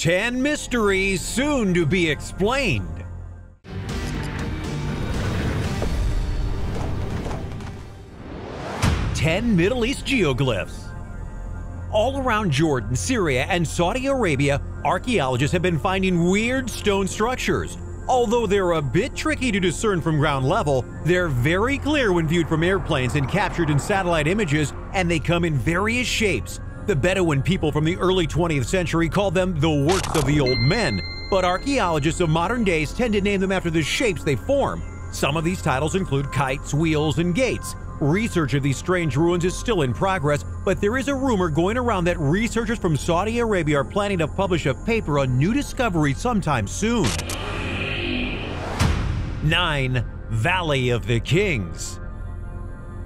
10 mysteries soon to be explained. Ten Middle East geoglyphs. All around Jordan, Syria, and Saudi Arabia, archaeologists have been finding weird stone structures. Although they're a bit tricky to discern from ground level, they're very clear when viewed from airplanes and captured in satellite images, and they come in various shapes. The Bedouin people from the early 20th century called them the works of the old men, but archaeologists of modern days tend to name them after the shapes they form. Some of these titles include kites, wheels, and gates. Research of these strange ruins is still in progress, but there is a rumor going around that researchers from Saudi Arabia are planning to publish a paper on new discovery sometime soon. 9. Valley of the Kings.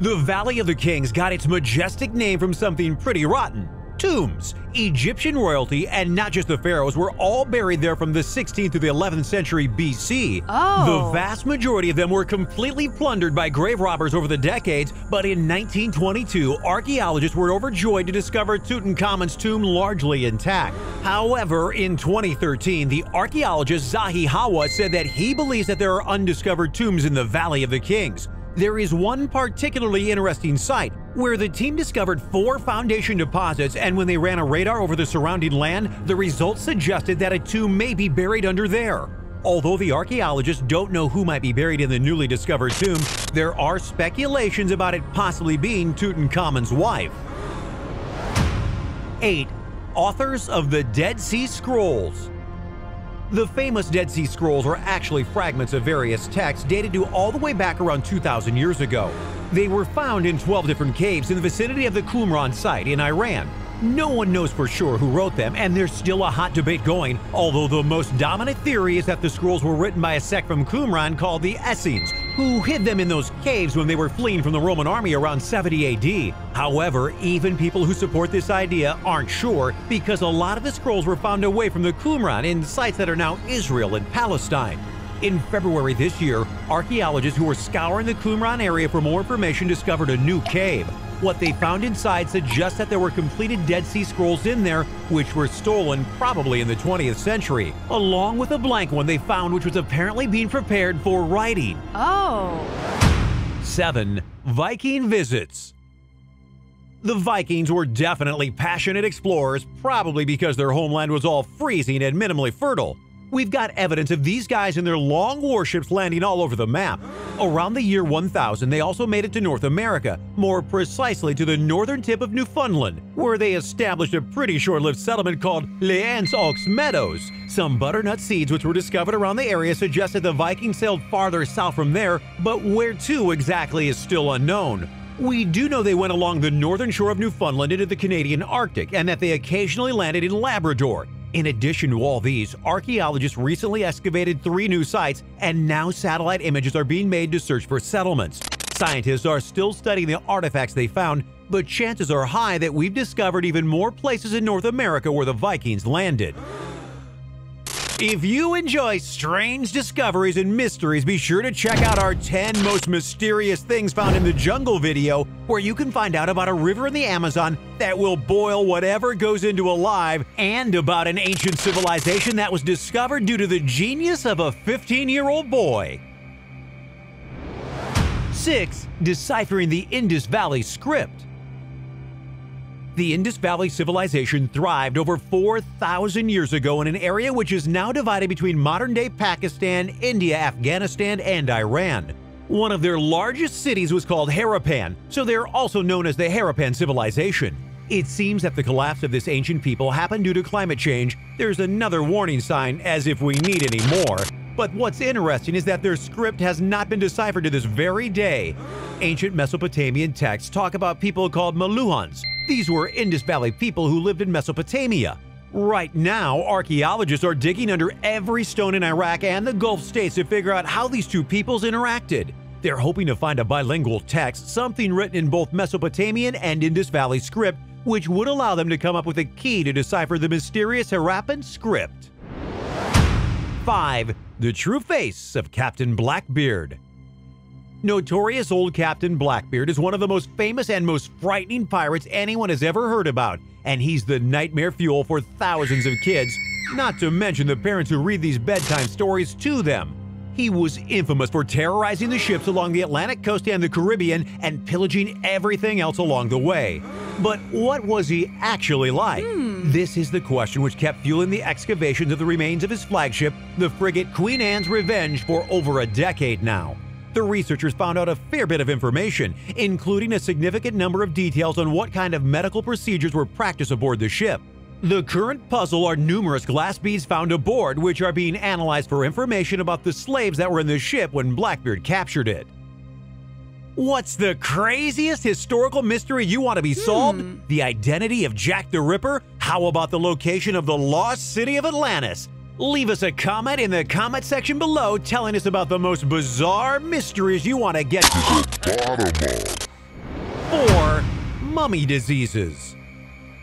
The Valley of the Kings got its majestic name from something pretty rotten. Tombs. Egyptian royalty, and not just the pharaohs, were all buried there from the 16th to the 11th century BC. Oh. The vast majority of them were completely plundered by grave robbers over the decades, but in 1922, archaeologists were overjoyed to discover Tutankhamun's tomb largely intact. However, in 2013, the archaeologist Zahi Hawass said that he believes that there are undiscovered tombs in the Valley of the Kings. There is one particularly interesting site, where the team discovered 4 foundation deposits, and when they ran a radar over the surrounding land, the results suggested that a tomb may be buried under there. Although the archaeologists don't know who might be buried in the newly discovered tomb, there are speculations about it possibly being Tutankhamun's wife. 8. Authors of the Dead Sea Scrolls. The famous Dead Sea Scrolls are actually fragments of various texts dated to all the way back around 2,000 years ago. They were found in 12 different caves in the vicinity of the Qumran site in Iran. No one knows for sure who wrote them, and there's still a hot debate going, although the most dominant theory is that the scrolls were written by a sect from Qumran called the Essenes, who hid them in those caves when they were fleeing from the Roman army around 70 AD. However, even people who support this idea aren't sure, because a lot of the scrolls were found away from the Qumran in sites that are now Israel and Palestine. In February this year, archaeologists who were scouring the Qumran area for more information discovered a new cave. What they found inside suggests that there were completed Dead Sea Scrolls in there, which were stolen probably in the 20th century, along with a blank one they found which was apparently being prepared for writing. Oh. 7. Viking visits. The Vikings were definitely passionate explorers, probably because their homeland was all freezing and minimally fertile. We've got evidence of these guys in their long warships landing all over the map. Around the year 1000, they also made it to North America, more precisely to the northern tip of Newfoundland, where they established a pretty short-lived settlement called L'Anse aux Meadows. Some butternut seeds which were discovered around the area suggest that the Vikings sailed farther south from there, but where to exactly is still unknown. We do know they went along the northern shore of Newfoundland into the Canadian Arctic, and that they occasionally landed in Labrador. In addition to all these, archaeologists recently excavated 3 new sites, and now satellite images are being made to search for settlements. Scientists are still studying the artifacts they found, but chances are high that we've discovered even more places in North America where the Vikings landed. If you enjoy strange discoveries and mysteries, be sure to check out our 10 most mysterious things found in the jungle video, where you can find out about a river in the Amazon that will boil whatever goes into it alive, and about an ancient civilization that was discovered due to the genius of a 15-year-old boy. 6. Deciphering the Indus Valley Script. The Indus Valley civilization thrived over 4,000 years ago in an area which is now divided between modern-day Pakistan, India, Afghanistan, and Iran. One of their largest cities was called Harappan, so they are also known as the Harappan civilization. It seems that the collapse of this ancient people happened due to climate change. There's another warning sign, as if we need any more. But what's interesting is that their script has not been deciphered to this very day. Ancient Mesopotamian texts talk about people called Meluhans. These were Indus Valley people who lived in Mesopotamia. Right now, archaeologists are digging under every stone in Iraq and the Gulf states to figure out how these two peoples interacted. They're hoping to find a bilingual text, something written in both Mesopotamian and Indus Valley script, which would allow them to come up with a key to decipher the mysterious Harappan script. 5. The true face of Captain Blackbeard. Notorious old Captain Blackbeard is one of the most famous and most frightening pirates anyone has ever heard about, and he's the nightmare fuel for thousands of kids, Not to mention the parents who read these bedtime stories to them. He was infamous for terrorizing the ships along the Atlantic coast and the Caribbean and pillaging everything else along the way. But what was he actually like? This is the question which kept fueling the excavations of the remains of his flagship, the frigate Queen Anne's Revenge, for over a decade now. The researchers found out a fair bit of information, including a significant number of details on what kind of medical procedures were practiced aboard the ship. The current puzzle are numerous glass beads found aboard, which are being analyzed for information about the slaves that were in the ship when Blackbeard captured it. What's the craziest historical mystery you want to be solved? The identity of Jack the Ripper? How about the location of the lost city of Atlantis? Leave us a comment in the comment section below telling us about the most bizarre mysteries you want to get to the bottom of. 4. Mummy diseases.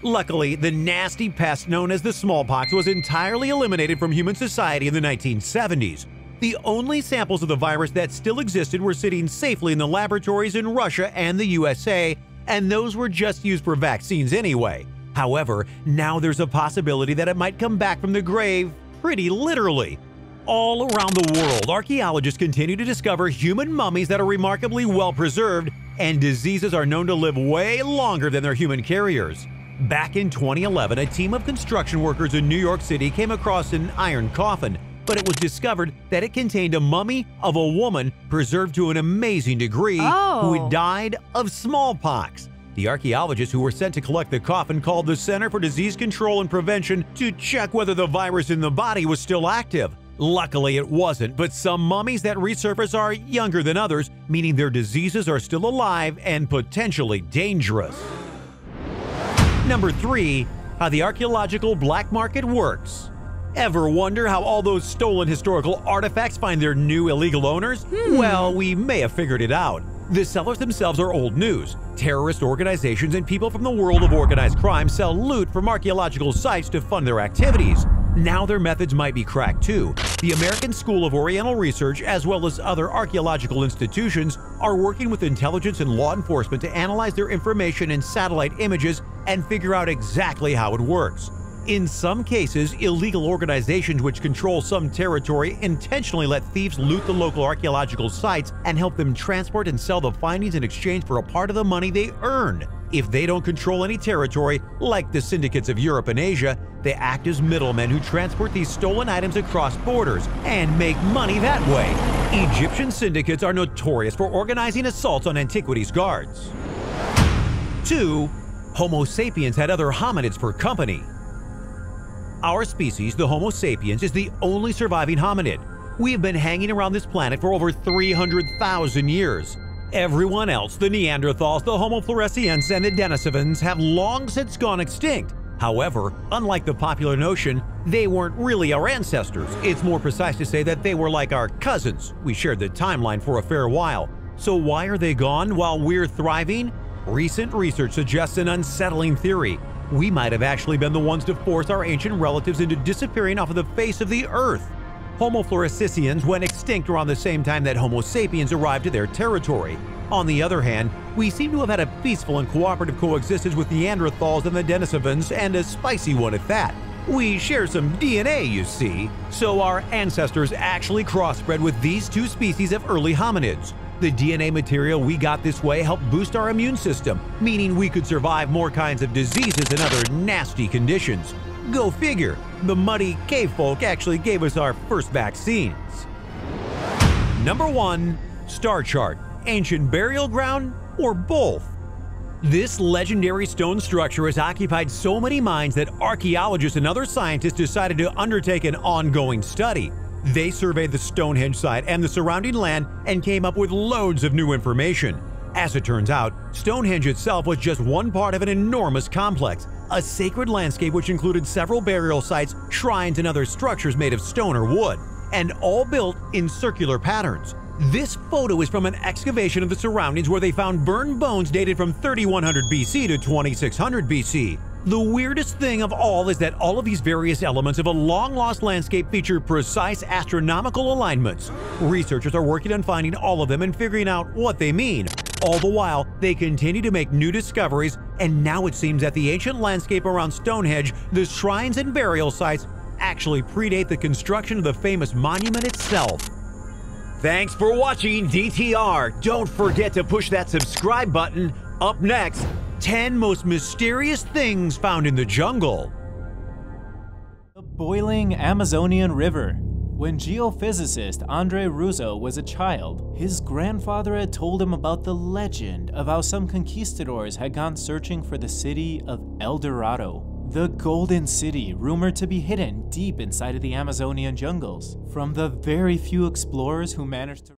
Luckily, the nasty pest known as the smallpox was entirely eliminated from human society in the 1970s. The only samples of the virus that still existed were sitting safely in the laboratories in Russia and the USA, and those were just used for vaccines anyway. However, now there's a possibility that it might come back from the grave, pretty literally. All around the world, archaeologists continue to discover human mummies that are remarkably well preserved, and diseases are known to live way longer than their human carriers. Back in 2011, a team of construction workers in New York City came across an iron coffin, but it was discovered that it contained a mummy of a woman preserved to an amazing degree who had died of smallpox. The archaeologists who were sent to collect the coffin called the Center for Disease Control and Prevention to check whether the virus in the body was still active. Luckily, it wasn't, but some mummies that resurface are younger than others, meaning their diseases are still alive and potentially dangerous. Number 3. How the archaeological black market works. Ever wonder how all those stolen historical artifacts find their new illegal owners? Well, we may have figured it out. The sellers themselves are old news. Terrorist organizations and people from the world of organized crime sell loot from archaeological sites to fund their activities. Now their methods might be cracked too. The American School of Oriental Research, as well as other archaeological institutions, are working with intelligence and law enforcement to analyze their information and satellite images and figure out exactly how it works. In some cases, illegal organizations which control some territory intentionally let thieves loot the local archaeological sites and help them transport and sell the findings in exchange for a part of the money they earn. If they don't control any territory, like the syndicates of Europe and Asia, they act as middlemen who transport these stolen items across borders and make money that way. Egyptian syndicates are notorious for organizing assaults on antiquities guards. 2. Homo sapiens had other hominids for company. Our species, the Homo sapiens, is the only surviving hominid. We have been hanging around this planet for over 300,000 years. Everyone else, the Neanderthals, the Homo floresiensis, and the Denisovans, have long since gone extinct. However, unlike the popular notion, they weren't really our ancestors. It's more precise to say that they were like our cousins. We shared the timeline for a fair while. So why are they gone while we're thriving? Recent research suggests an unsettling theory. We might have actually been the ones to force our ancient relatives into disappearing off of the face of the earth. Homo floresiensis went extinct around the same time that Homo sapiens arrived to their territory. On the other hand, we seem to have had a peaceful and cooperative coexistence with Neanderthals and the Denisovans, and a spicy one at that. We share some DNA, you see. So our ancestors actually crossbred with these two species of early hominids. The DNA material we got this way helped boost our immune system, meaning we could survive more kinds of diseases and other nasty conditions. Go figure, the muddy cave folk actually gave us our first vaccines. Number 1. Star chart, ancient burial ground, or both? This legendary stone structure has occupied so many minds that archaeologists and other scientists decided to undertake an ongoing study. They surveyed the Stonehenge site and the surrounding land and came up with loads of new information. As it turns out, Stonehenge itself was just one part of an enormous complex, a sacred landscape which included several burial sites, shrines, and other structures made of stone or wood, and all built in circular patterns. This photo is from an excavation of the surroundings where they found burned bones dated from 3100 BC to 2600 BC. The weirdest thing of all is that all of these various elements of a long-lost landscape feature precise astronomical alignments. Researchers are working on finding all of them and figuring out what they mean. All the while, they continue to make new discoveries, and now it seems that the ancient landscape around Stonehenge, the shrines and burial sites, actually predate the construction of the famous monument itself. Thanks for watching DTR. Don't forget to push that subscribe button. Up next, 10 most mysterious things found in the jungle. The boiling Amazonian River. When geophysicist Andre Ruzzo was a child, his grandfather had told him about the legend of how some conquistadors had gone searching for the city of El Dorado, the golden city rumored to be hidden deep inside of the Amazonian jungles. From the very few explorers who managed to